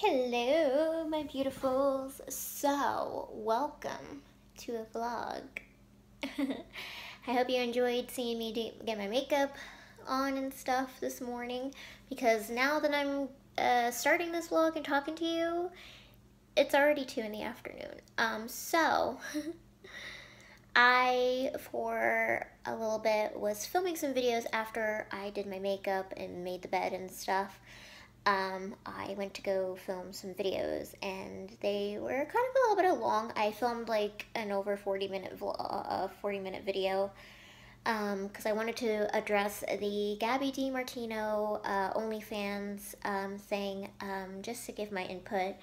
Hello, my beautifuls. So, welcome to a vlog. I hope you enjoyed seeing me get my makeup on and stuff this morning, because now that I'm starting this vlog and talking to you, it's already 2 in the afternoon. I, for a little bit, was filming some videos after I did my makeup and made the bed and stuff. I went to go film some videos, and they were kind of a little bit long. I filmed like an over 40-minute video because I wanted to address the Gabi DeMartino OnlyFans thing, just to give my input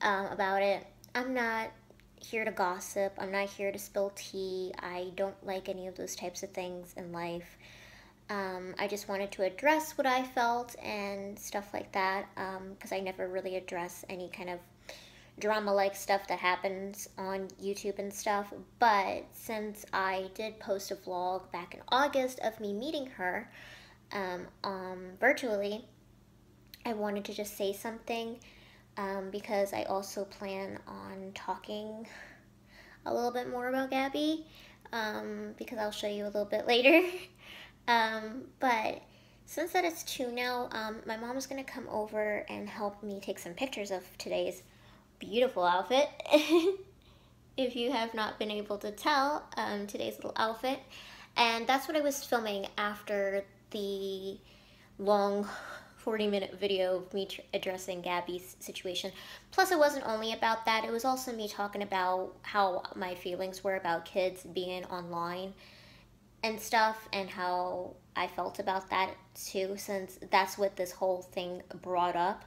about it. I'm not here to gossip. I'm not here to spill tea. I don't like any of those types of things in life. I just wanted to address what I felt and stuff like that, because I never really address any kind of drama-like stuff that happens on YouTube and stuff. But since I did post a vlog back in August of me meeting her virtually, I wanted to just say something because I also plan on talking a little bit more about Gabi, because I'll show you a little bit later. But since that it's 2 now, my mom is going to come over and help me take some pictures of today's beautiful outfit. If you have not been able to tell, today's little outfit. And that's what I was filming after the long 40-minute video of me addressing Gabi's situation. Plus, it wasn't only about that. It was also me talking about how my feelings were about kids being online and stuff, and how I felt about that too, since that's what this whole thing brought up.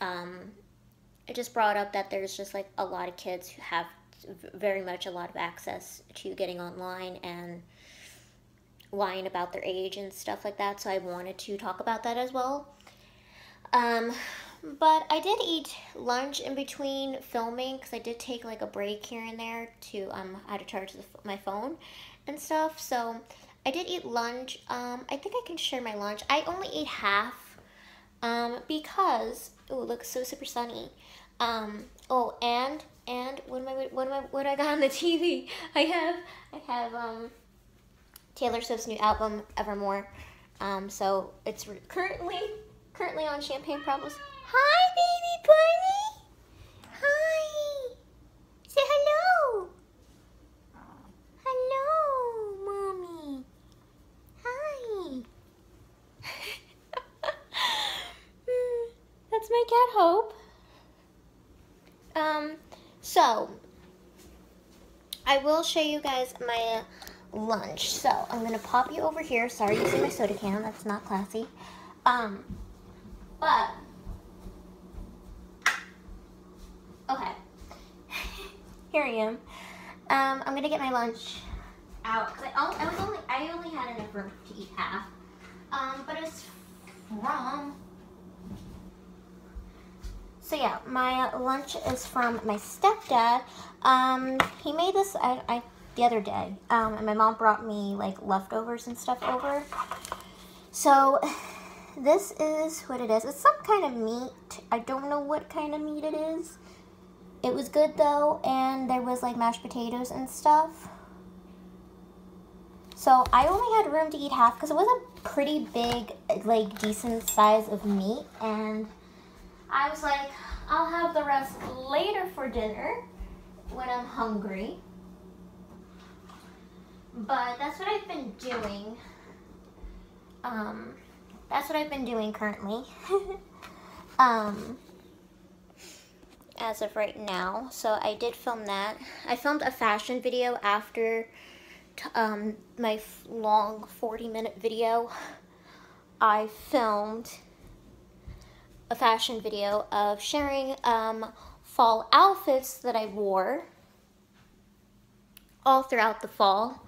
It just brought up that there's just like a lot of kids who have very much a lot of access to getting online and lying about their age and stuff like that, so I wanted to talk about that as well. But I did eat lunch in between filming, because I did take like a break here and there to I had to charge my phone and stuff, so I did eat lunch. I think I can share my lunch. I only ate half because, oh, looks so super sunny. Oh, and what I got on the TV, I have Taylor Swift's new album Evermore. So it's currently on Champagne Problems. Hi, baby bunny. Hi. Say hello. Hello, mommy. Hi. That's my cat, Hope. So I will show you guys my lunch. So I'm gonna pop you over here. Sorry, you see my soda can. That's not classy. But okay, here I am. I'm gonna get my lunch out, because I only had enough room to eat half. But it's from, so yeah, my lunch is from my stepdad. He made this the other day, and my mom brought me like leftovers and stuff over. So this is what it is. It's some kind of meat. I don't know what kind of meat it is. It was good though, and there was like mashed potatoes and stuff. So I only had room to eat half, because it was a pretty big, like decent size of meat, and I was like, I'll have the rest later for dinner when I'm hungry. But that's what I've been doing. That's what I've been doing currently. As of right now. So I did film that. I filmed a fashion video after my long 40-minute video. I filmed a fashion video of sharing fall outfits that I wore all throughout the fall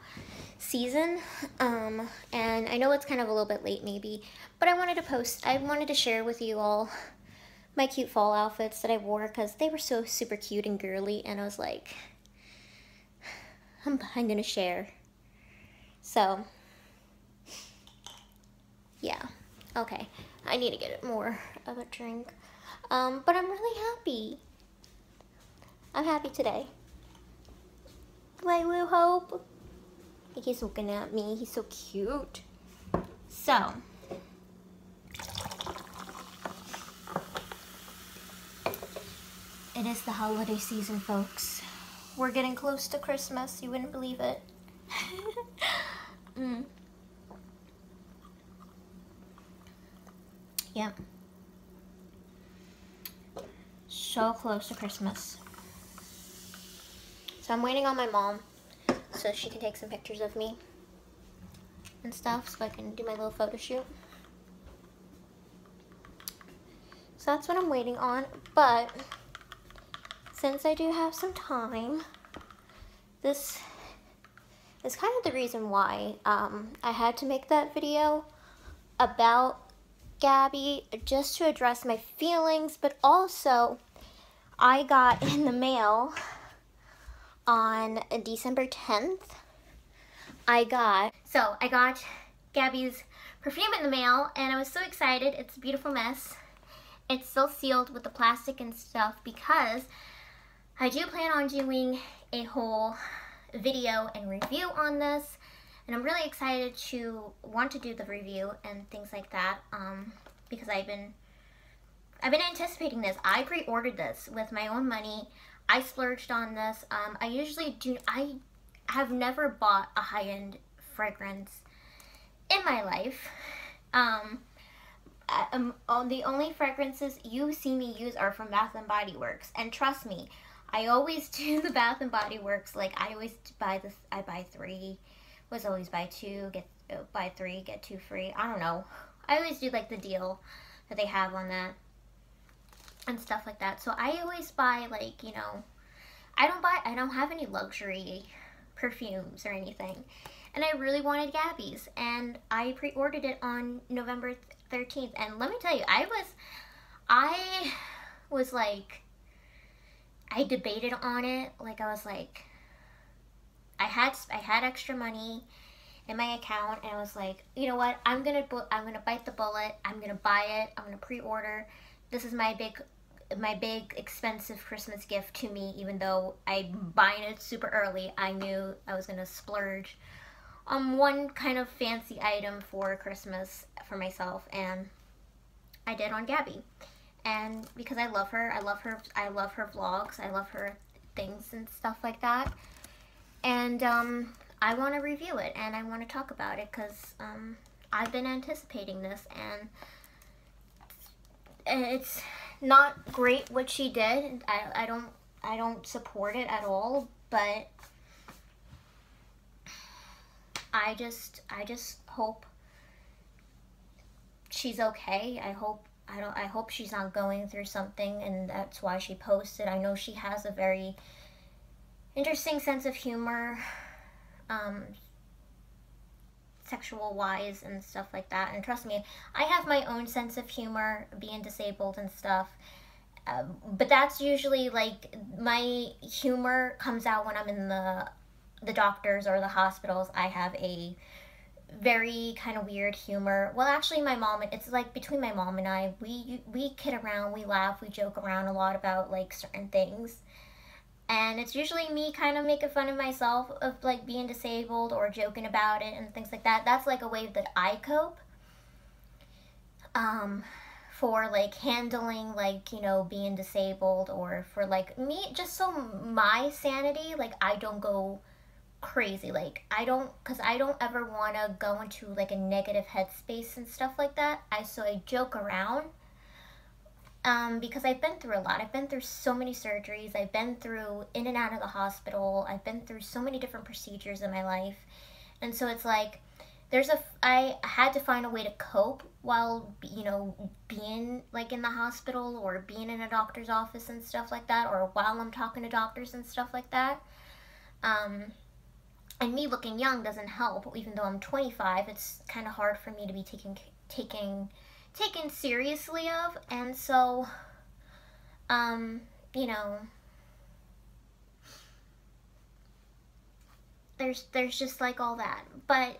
season, and I know it's kind of a little bit late maybe, but I wanted to share with you all my cute fall outfits that I wore, because they were so super cute and girly, and I was like, I'm gonna share. So yeah, okay, I need to get more of a drink. But I'm really happy. I'm happy today. Like Will Hope. He's looking at me. He's so cute. So. It is the holiday season, folks. We're getting close to Christmas. You wouldn't believe it. Mm. Yeah. So close to Christmas. So I'm waiting on my mom so she can take some pictures of me and stuff so I can do my little photo shoot. So that's what I'm waiting on, but since I do have some time, this is kind of the reason why I had to make that video about Gabby, just to address my feelings, but also I got in the mail on December 10th. I got Gabby's perfume in the mail, and I was so excited. It's a beautiful mess. It's still sealed with the plastic and stuff because I do plan on doing a whole video and review on this, and I'm really excited to want to do the review and things like that, because I've been anticipating this. I pre-ordered this with my own money. I splurged on this. I have never bought a high-end fragrance in my life. The only fragrances you see me use are from Bath & Body Works, and trust me, I always do the Bath and Body Works. Like I always buy this. I buy three. Was always buy two. Buy three, get two free. I don't know. I always do like the deal that they have on that and stuff like that. So I always buy like, you know, I don't have any luxury perfumes or anything. And I really wanted Gabby's, and I pre-ordered it on November 13th. And let me tell you, I was like, I debated on it. Like I was like, I had extra money in my account, and I was like, you know what? I'm gonna bite the bullet. I'm gonna buy it. I'm gonna pre-order. This is my big expensive Christmas gift to me. Even though I'm buying it super early, I knew I was gonna splurge on one kind of fancy item for Christmas for myself, and I did on Gabby. And because I love her vlogs, I love her things and stuff like that. And I want to review it, and I want to talk about it, because I've been anticipating this, and it's not great what she did. I don't support it at all, but I just hope she's okay. I hope she's not going through something, and that's why she posted. I know she has a very interesting sense of humor, sexual wise and stuff like that. And trust me, I have my own sense of humor being disabled and stuff. But that's usually like my humor comes out when I'm in the doctors or the hospitals. I have a very kind of weird humor. Well, actually my mom, it's like between my mom and I, we kid around, we laugh, we joke around a lot about like certain things, and it's usually me kind of making fun of myself of like being disabled or joking about it and things like that. That's like a way that I cope for like handling like, you know, being disabled, or for like me, just so my sanity, like I don't go crazy. Like I don't ever want to go into like a negative headspace and stuff like that. So I joke around because I've been through a lot. I've been through so many surgeries. I've been through in and out of the hospital. I've been through so many different procedures in my life, and so it's like I had to find a way to cope while, you know, being like in the hospital or being in a doctor's office and stuff like that, or while I'm talking to doctors and stuff like that. And me looking young doesn't help. Even though I'm 25, it's kind of hard for me to be taken seriously of. And so, you know, there's just like all that. But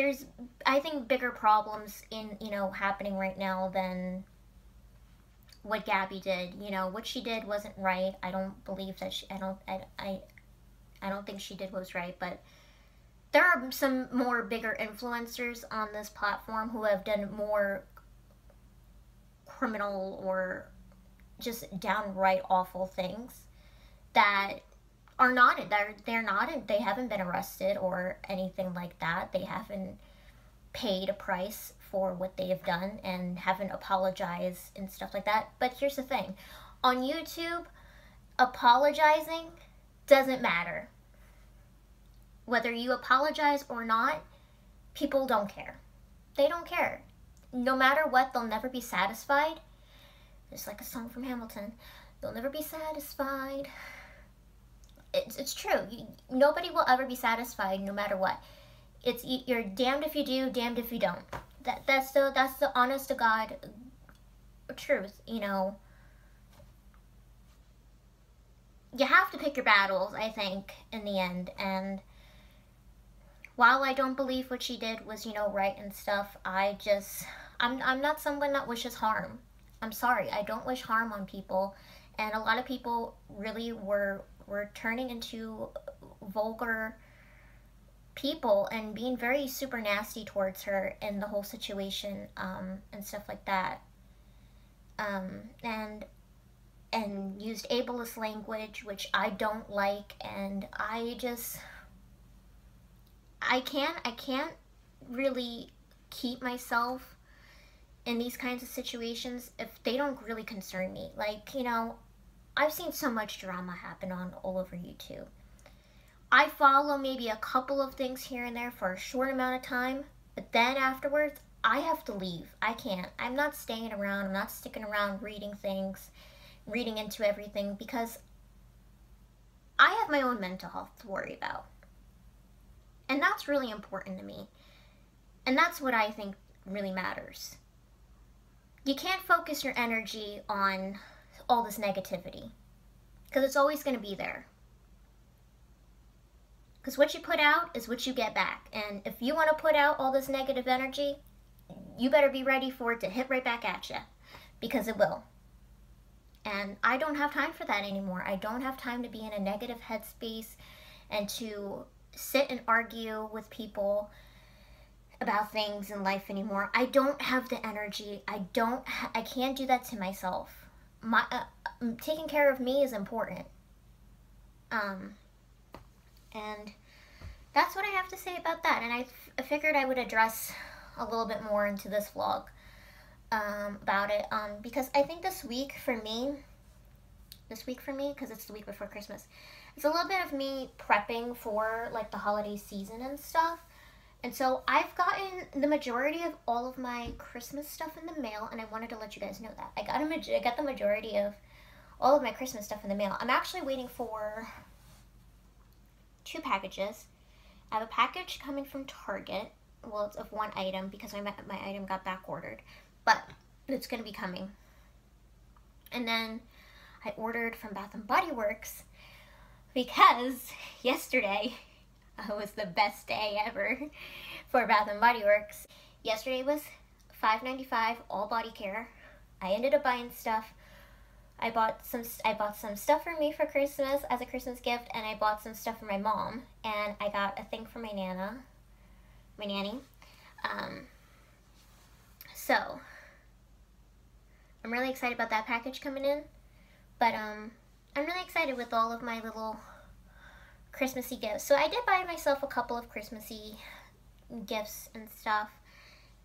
there's, I think, bigger problems in, you know, happening right now than what Gabi did. You know, what she did wasn't right. I don't believe that she, I don't think she did what was right, but there are some more bigger influencers on this platform who have done more criminal or just downright awful things that are not, they haven't been arrested or anything like that. They haven't paid a price for what they have done and haven't apologized and stuff like that. But here's the thing. On YouTube, apologizing doesn't matter. Whether you apologize or not, people don't care. They don't care. No matter what, they'll never be satisfied. It's like a song from Hamilton. They'll never be satisfied. It's true. Nobody will ever be satisfied, no matter what. It's, you're damned if you do, damned if you don't. That's the honest to God truth, you know. You have to pick your battles, I think, in the end. And while I don't believe what she did was, you know, right and stuff, I'm not someone that wishes harm. I'm sorry, I don't wish harm on people. And a lot of people really were turning into vulgar people and being very super nasty towards her in the whole situation, and stuff like that. And used ableist language, which I don't like, and I can't really keep myself in these kinds of situations if they don't really concern me. Like, you know, I've seen so much drama happen all over YouTube. I follow maybe a couple of things here and there for a short amount of time, but then afterwards, I have to leave. I can't. I'm not staying around. I'm not sticking around reading things, reading into everything, because I have my own mental health to worry about. And that's really important to me. And that's what I think really matters. You can't focus your energy on all this negativity, because it's always going to be there. Because what you put out is what you get back. And if you want to put out all this negative energy, you better be ready for it to hit right back at you, because it will. And I don't have time for that anymore. I don't have time to be in a negative headspace and to sit and argue with people about things in life anymore. I don't have the energy. I can't do that to myself. My taking care of me is important. And that's what I have to say about that. And I figured I would address a little bit more into this vlog about it, because I think this week for me, because it's the week before Christmas, it's a little bit of me prepping for, like, the holiday season and stuff. And so I've gotten the majority of all of my Christmas stuff in the mail, and I wanted to let you guys know that. I got the majority of all of my Christmas stuff in the mail. I'm actually waiting for 2 packages. I have a package coming from Target. Well, it's of 1 item, because my item got back ordered, but it's going to be coming. And then I ordered from Bath & Body Works, because yesterday was the best day ever for Bath & Body Works. Yesterday was $5.95 all body care. I ended up buying stuff. I bought some stuff for me for Christmas as a Christmas gift, and I bought some stuff for my mom, and I got a thing for my nanny. So I'm really excited about that package coming in, but I'm really excited with all of my little Christmassy gifts. So I did buy myself a couple of Christmassy gifts and stuff,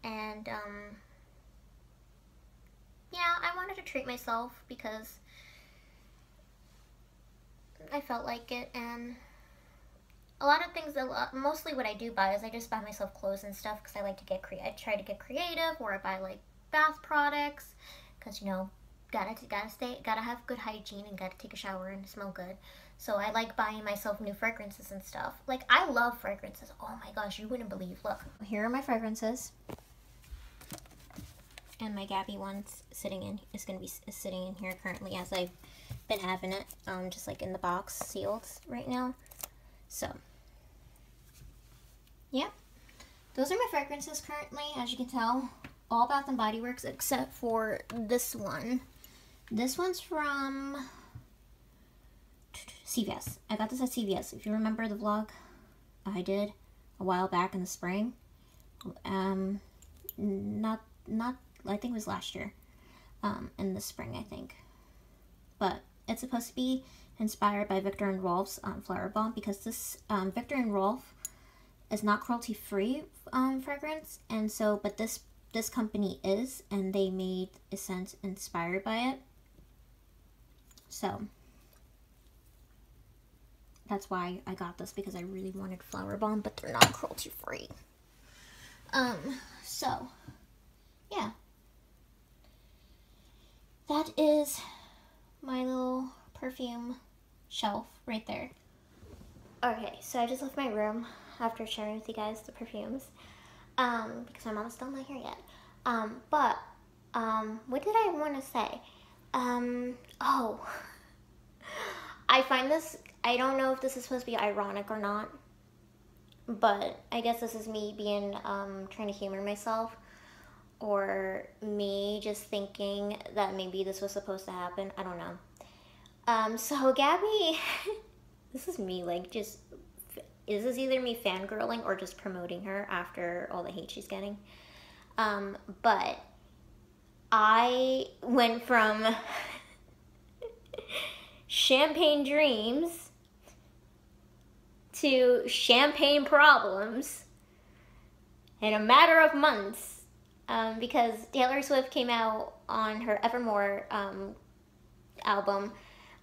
and yeah, I wanted to treat myself because I felt like it. And a lot of things, mostly what I do buy is I just buy myself clothes and stuff, because I like to get I try to get creative, or I buy, like, bath products, because, you know, gotta have good hygiene and gotta take a shower and smell good. So I like buying myself new fragrances and stuff. Like, I love fragrances. Oh my gosh, you wouldn't believe. Look, here are my fragrances, and my Gabi one's is sitting in here currently, as I've been having it, just like in the box sealed right now. So, yep, Those are my fragrances currently, as you can tell. All Bath & Body Works except for this one. This one's from CVS. I got this at CVS. If you remember the vlog I did a while back in the spring. I think it was last year. In the spring, I think. But it's supposed to be inspired by Viktor and Rolf's Flower Bomb, because this Viktor and Rolf is not cruelty-free fragrance, and so, but this company is, and they made a scent inspired by it. So that's why I got this, because I really wanted Flower Bomb, but they're not cruelty-free. So yeah, that is my little perfume shelf right there. Okay, so I just left my room after sharing with you guys the perfumes, because my mom's still not here yet. What did I want to say? Oh, I find this, I don't know if this is supposed to be ironic or not, but I guess this is me being, trying to humor myself, or me just thinking that maybe this was supposed to happen. I don't know. So Gabby, this is me, like, just, this is either me fangirling or just promoting her after all the hate she's getting. But I went from champagne dreams to champagne problems in a matter of months, because Taylor Swift came out on her Evermore album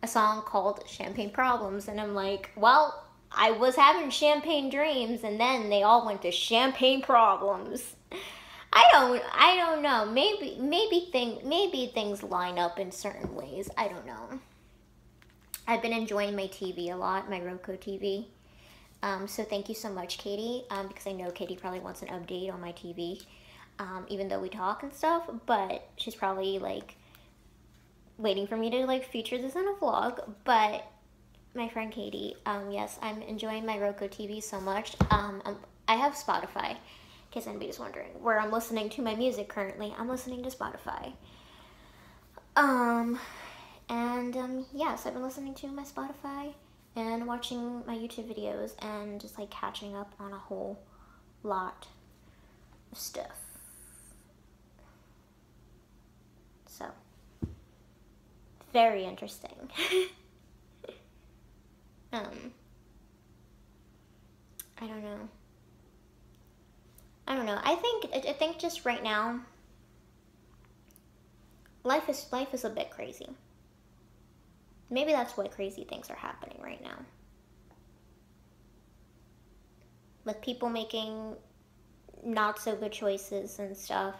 a song called Champagne Problems, and I'm like, well, I was having champagne dreams and then they all went to champagne problems. I don't know. Maybe things line up in certain ways. I don't know. I've been enjoying my TV a lot, my Roku TV. So thank you so much, Katie, because I know Katie probably wants an update on my TV, even though we talk and stuff, but she's probably like waiting for me to like feature this in a vlog. But my friend Katie, yes, I'm enjoying my Roku TV so much. I have Spotify, in case anybody's wondering where I'm listening to my music currently. I'm listening to Spotify. Yes, I've been listening to my Spotify and watching my YouTube videos and just like catching up on a whole lot of stuff. So, very interesting. I don't know. I think just right now, life is a bit crazy. Maybe that's why crazy things are happening right now. With people making not so good choices and stuff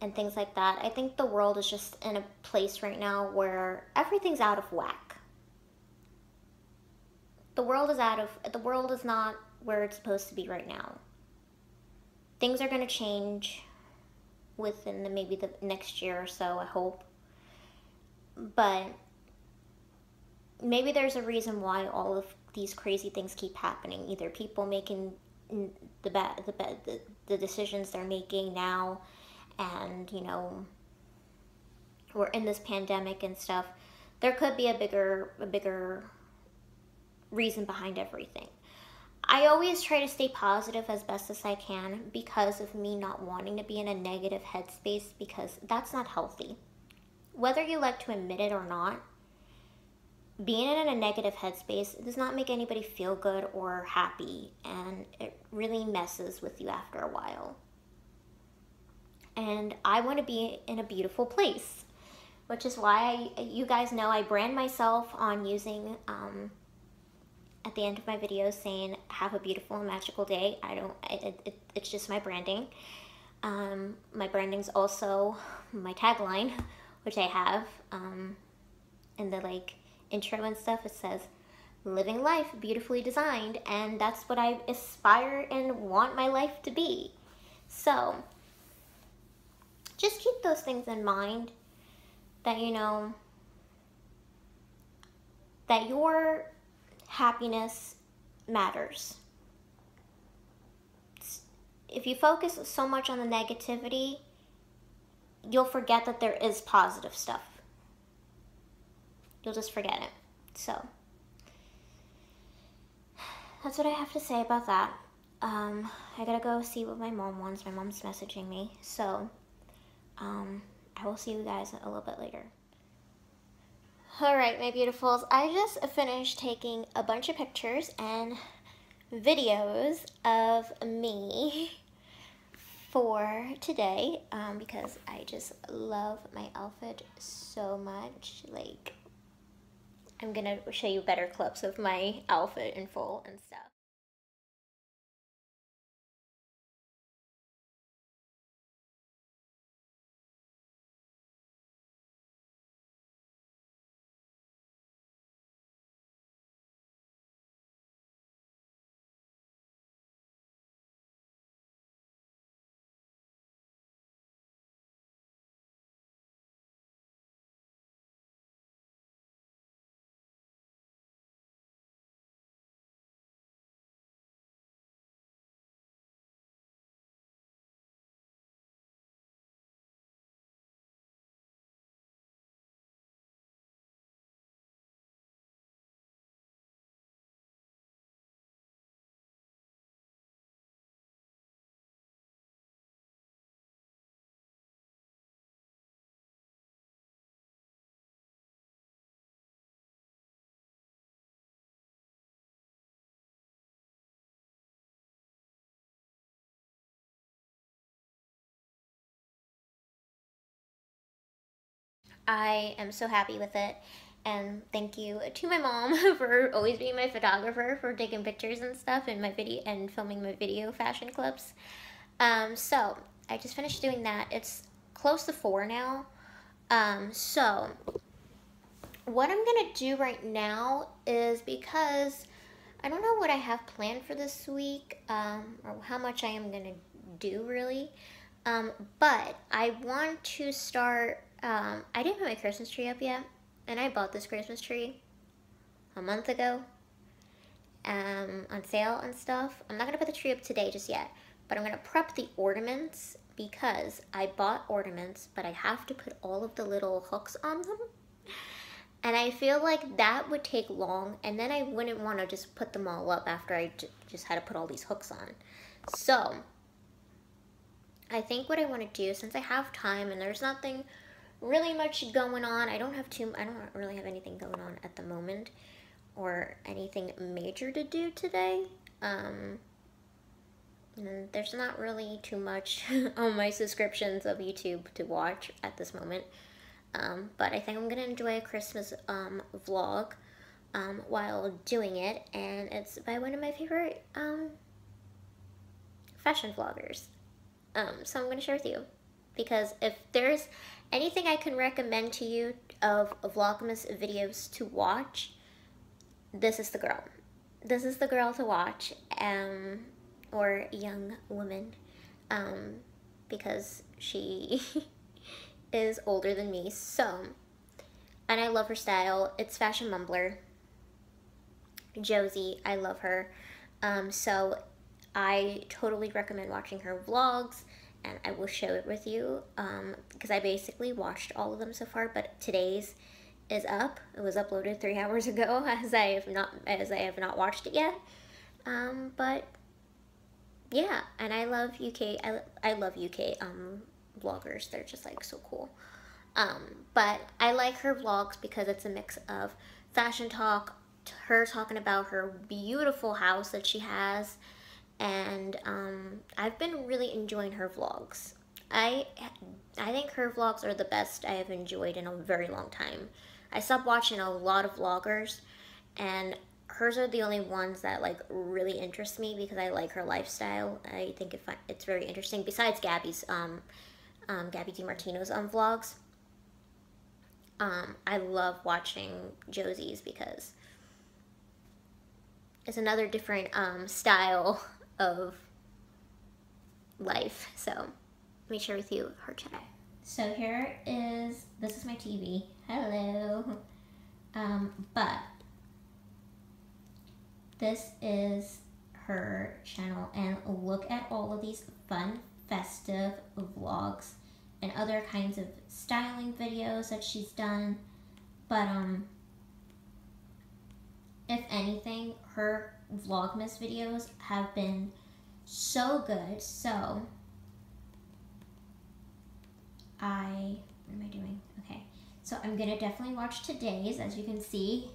and things like that. I think the world is just in a place right now where everything's out of whack. The world is not where it's supposed to be right now. Things are going to change within maybe the next year or so, I hope. But maybe there's a reason why all of these crazy things keep happening. Either people making the decisions they're making now, and, you know, we're in this pandemic and stuff. There could be a bigger reason behind everything. I always try to stay positive as best as I can, because of me not wanting to be in a negative headspace, because that's not healthy. Whether you like to admit it or not, being in a negative headspace does not make anybody feel good or happy, and it really messes with you after a while. And I want to be in a beautiful place, which is why you guys know I brand myself on using at the end of my video saying, have a beautiful and magical day. It's just my branding. My branding's also my tagline, which I have in the like intro and stuff. It says, living life beautifully designed, and that's what I aspire and want my life to be. So just keep those things in mind, that you know that your happiness matters. if you focus so much on the negativity, you'll forget that there is positive stuff. You'll just forget it. So that's what I have to say about that. I gotta go see what my mom wants. My mom's messaging me. So I will see you guys a little bit later. Alright, my beautifuls. I just finished taking a bunch of pictures and videos of me for today because I just love my outfit so much. Like, I'm gonna show you better clips of my outfit in full and stuff. I am so happy with it, and thank you to my mom for always being my photographer, for taking pictures and stuff in my video and filming my video fashion clips. So I just finished doing that. It's close to 4 now. So what I'm gonna do right now is, because I don't know what I have planned for this week, or how much I am gonna do really, but I want to start. I didn't put my Christmas tree up yet, and I bought this Christmas tree a month ago, on sale and stuff. I'm not going to put the tree up today just yet, but I'm going to prep the ornaments, because I bought ornaments, but I have to put all of the little hooks on them, and I feel like that would take long, and then I wouldn't want to just put them all up after I just had to put all these hooks on. So I think what I want to do, since I have time and there's nothing really much going on. I don't really have anything going on at the moment, or anything major to do today. And there's not really too much on my subscriptions of YouTube to watch at this moment. But I think I'm gonna enjoy a Christmas vlog while doing it, and it's by one of my favorite fashion vloggers. So I'm gonna share with you, because if there's anything I can recommend to you of Vlogmas videos to watch, this is the girl. This is the girl to watch, or young woman, because she is older than me, so, and I love her style. It's Fashion Mumbler, Josie, I love her, so I totally recommend watching her vlogs. And I will show it with you, because I basically watched all of them so far, but today's is up. It was uploaded 3 hours ago, as I have not watched it yet. But yeah, and I love UK. I love UK vloggers. They're just like so cool. But I like her vlogs because it's a mix of fashion talk, her talking about her beautiful house that she has. And I've been really enjoying her vlogs. I think her vlogs are the best I have enjoyed in a very long time. I stopped watching a lot of vloggers, and hers are the only ones that like really interest me, because I like her lifestyle. I think it's very interesting, besides Gabi's Gabi DeMartino's vlogs. I love watching Josie's, because it's another different style of life. So let me share with you her today. So this is my TV. Hello. But this is her channel and look at all of these fun, festive vlogs and other kinds of styling videos that she's done. But if anything, her Vlogmas videos have been so good. So what am I doing? Okay, so I'm gonna definitely watch today's, as you can see,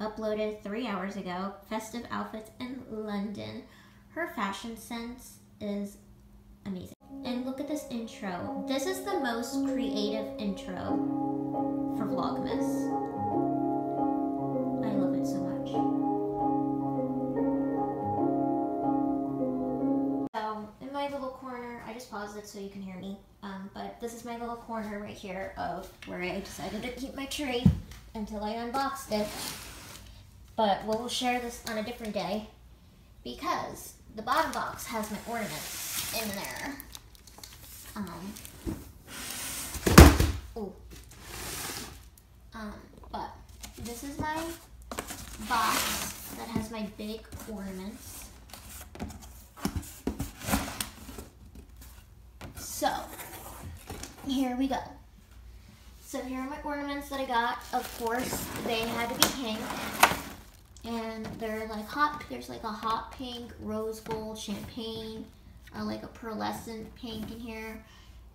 uploaded 3 hours ago. Festive outfits in London. Her fashion sense is amazing. And look at this intro. This is the most creative intro for Vlogmas. I love it so much. My little corner, I just paused it so you can hear me, but this is my little corner right here of where I decided to keep my tree until I unboxed it. But we'll share this on a different day because the bottom box has my ornaments in there. But this is my box that has my big ornaments. So, here we go. So here are my ornaments that I got. Of course, they had to be pink. And they're like hot, there's like a hot pink, rose gold, champagne, or like a pearlescent pink in here.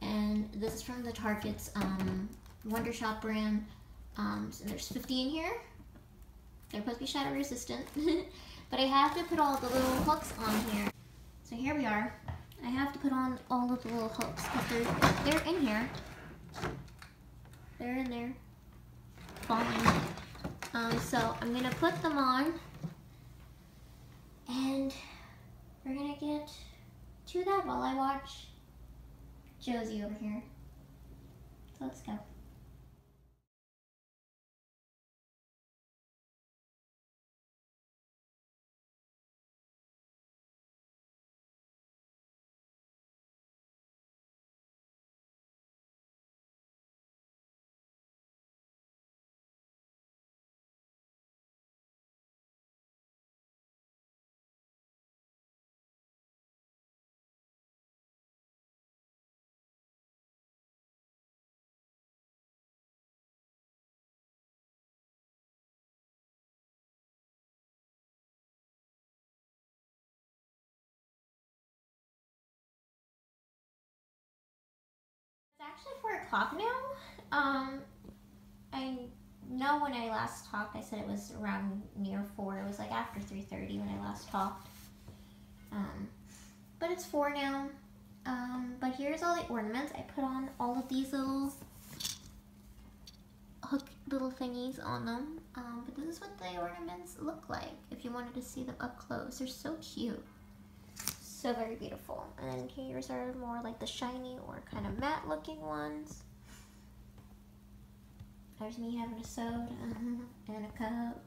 And this is from the Target's Wonder Shop brand. So there's 50 in here. They're supposed to be shadow resistant. But I have to put all the little hooks on here. So here we are. I have to put on all of the little hooks because they're in here. They're in there. Falling. So I'm going to put them on. And we're going to get to that while I watch Josie over here. So let's go. Actually 4 o'clock now. I know when I last talked, I said it was around near 4. It was like after 3:30 when I last talked. But it's 4 now. But here's all the ornaments. I put on all of these little hook little thingies on them. But this is what the ornaments look like if you wanted to see them up close. They're so cute. So very beautiful. And here's our more like the shiny or kind of matte looking ones. There's me having a soda and a cup.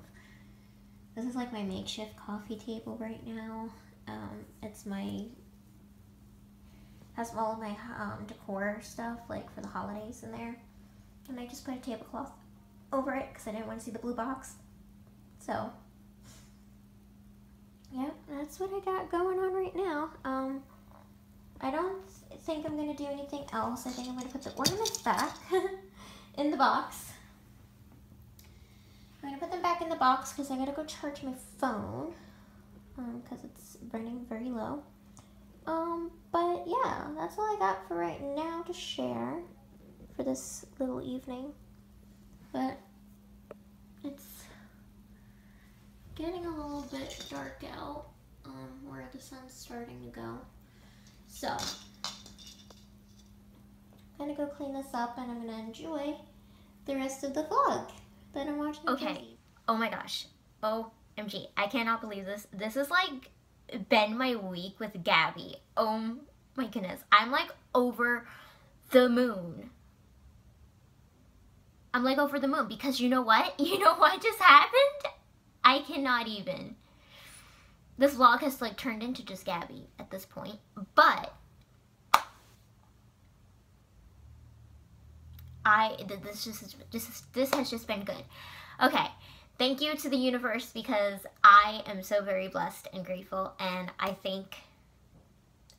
This is like my makeshift coffee table right now. It's my, has all of my decor stuff like for the holidays in there. And I just put a tablecloth over it because I didn't want to see the blue box. So yeah, that's what I got going on right now. I don't think I'm going to do anything else. I think I'm going to put the ornaments back in the box. I'm going to put them back in the box because I got to go charge my phone because it's running very low. But yeah, that's all I got for right now to share for this little evening. But it's getting a little bit dark out where the sun's starting to go. So I'm gonna go clean this up and I'm gonna enjoy the rest of the vlog that I'm watching. Okay, TV. Oh my gosh, OMG, I cannot believe this. This is like been my week with Gabi. Oh my goodness, I'm like over the moon. I'm like over the moon because you know what? You know what just happened? I cannot even. This vlog has like turned into just Gabi at this point, but this has just been good. Okay, Thank you to the universe, because I am so very blessed and grateful, and I think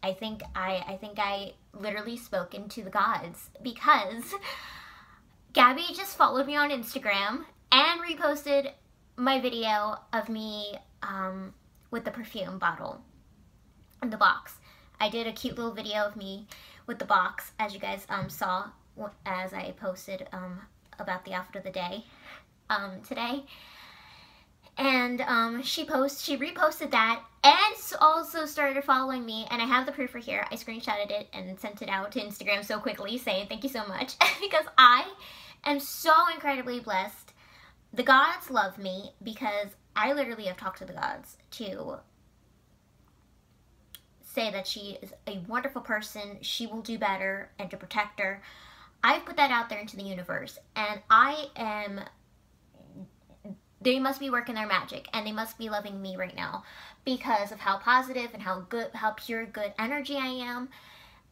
I literally spoke into the gods, because Gabby just followed me on Instagram and reposted my video of me with the perfume bottle and the box. I did a cute little video of me with the box, as you guys saw as I posted about the outfit of the day today. And she reposted that and also started following me, and I have the proof right here. I screenshotted it and sent it out to Instagram so quickly, saying thank you so much, because I am so incredibly blessed. The gods love me, because I literally have talked to the gods to say that she is a wonderful person, she will do better, and to protect her. I put that out there into the universe, and they must be working their magic, and they must be loving me right now because of how positive and how good, how pure good energy I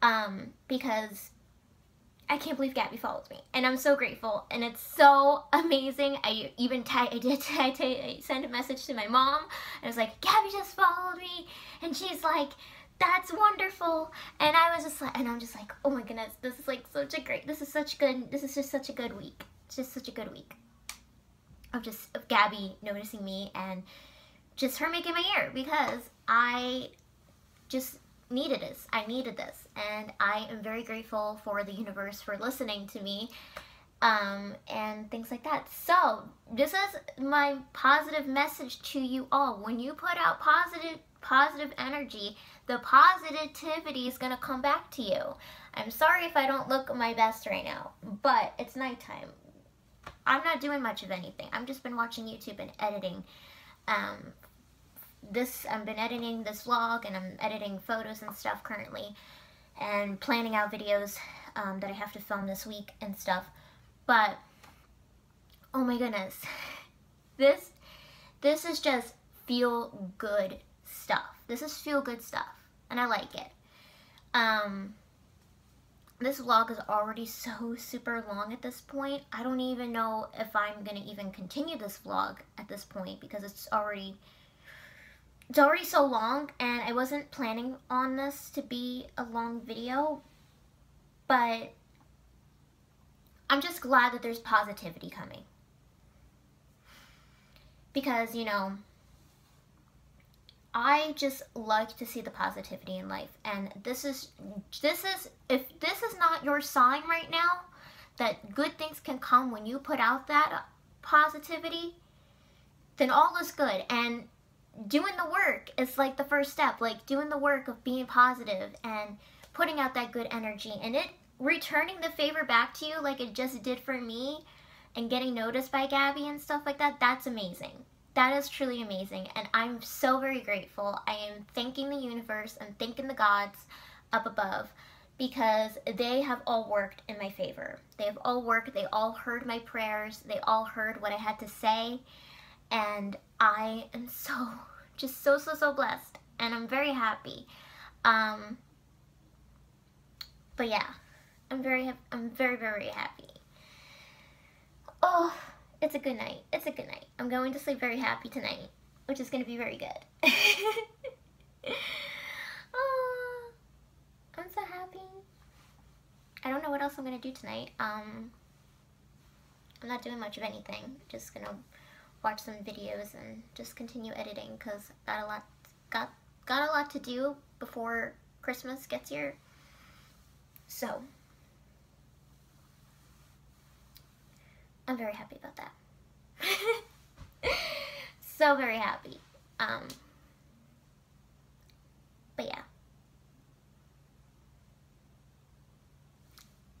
am, because I can't believe Gabby follows me, and I'm so grateful, and it's so amazing. I sent a message to my mom, and I was like, Gabby just followed me, and she's like, that's wonderful. And I'm just like, oh my goodness, this is like such a great, this is just such a good week. It's just such a good week of Gabby noticing me and just her making my ear, because I just needed this. I needed this, and I am very grateful for the universe for listening to me and things like that. So this is my positive message to you all. When you put out positive energy, the positivity is gonna come back to you. I'm sorry if I don't look my best right now, but it's nighttime. I'm not doing much of anything. I've just been watching YouTube and editing. I've been editing this vlog, and I'm editing photos and stuff currently, and planning out videos that I have to film this week and stuff. But oh my goodness, this is just feel good stuff. This is feel good stuff, and I like it. This vlog is already so super long at this point. I don't even know if I'm gonna even continue this vlog at this point, because it's already so long, and I wasn't planning on this to be a long video, but I'm just glad that there's positivity coming, because, you know, I just like to see the positivity in life. And if this is not your sign right now that good things can come when you put out that positivity, then all is good. And doing the work is like the first step, like doing the work of being positive and putting out that good energy, and it returning the favor back to you like it just did for me, and getting noticed by Gabby and stuff like that. That's amazing. That is truly amazing, and I'm so very grateful. I am thanking the universe and thanking the gods up above, because they have all worked in my favor. They have all worked, they all heard my prayers, they all heard what I had to say, and I am so, just so, so, so blessed, and I'm very happy. But yeah, I'm very, very happy. Oh, it's a good night. It's a good night. I'm going to sleep very happy tonight, which is going to be very good. Oh, I'm so happy. I don't know what else I'm going to do tonight. I'm not doing much of anything. I'm just going to watch some videos and just continue editing, because got a lot to do before Christmas gets here. So I'm very happy about that. So very happy. But yeah,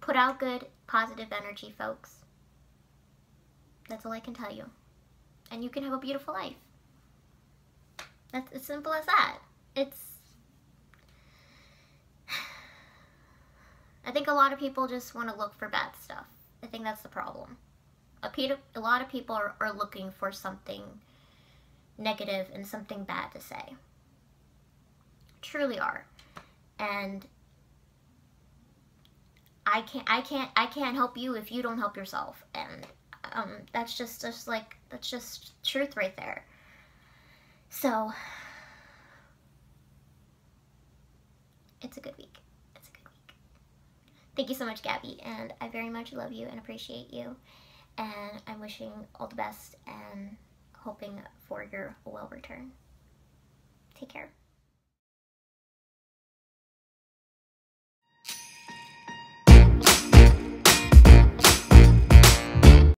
put out good positive energy, folks. That's all I can tell you, and you can have a beautiful life. That's as simple as that. I think a lot of people just want to look for bad stuff. I think that's the problem. A lot of people are looking for something negative and something bad to say. Truly are. And I can't help you if you don't help yourself. And That's just truth right there. So it's a good week. It's a good week. Thank you so much, Gabby, and I very much love you and appreciate you, and I'm wishing all the best and hoping for your well return. Take care.